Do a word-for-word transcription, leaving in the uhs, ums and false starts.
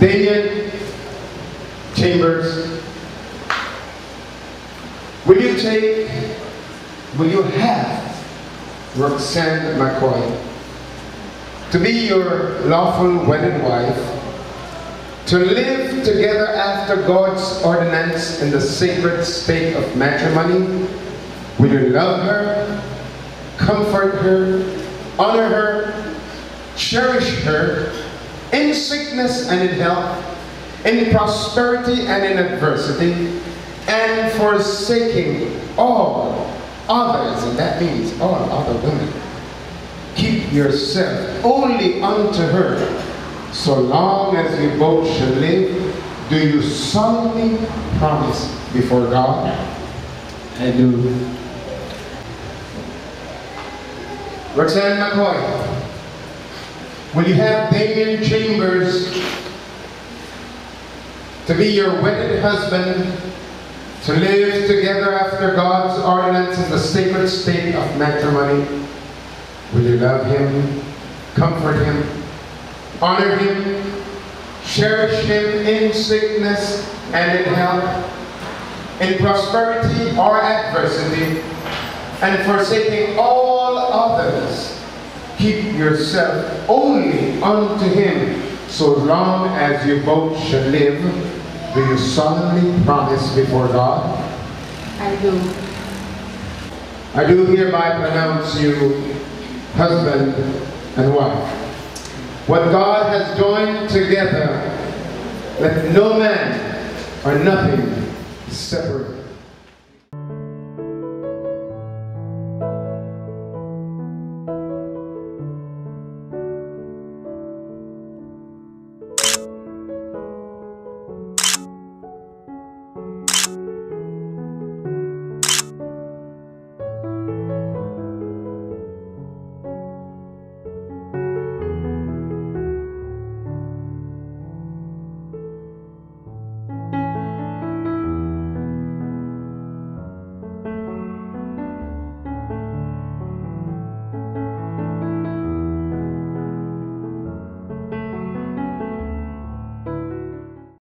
Damian Chambers, will you take, will you have Roxanne McCoy to be your lawful wedded wife, to live together after God's ordinance in the sacred state of matrimony? Will you love her, comfort her, honor her, cherish her, in sickness and in health, in prosperity and in adversity, and forsaking all others, and that means all other women, keep yourself only unto her, so long as you both shall live? Do you solemnly promise before God? I do. Roxanne McCoy, will you have Damian Chambers to be your wedded husband, to live together after God's ordinance in the sacred state of matrimony? Will you love him, comfort him, honor him, cherish him in sickness and in health, in prosperity or adversity, and forsaking all others, keep yourself only unto him, so long as you both shall live? Do you solemnly promise before God? I do. I do hereby pronounce you husband and wife. What God has joined together, let no man or nothing separate.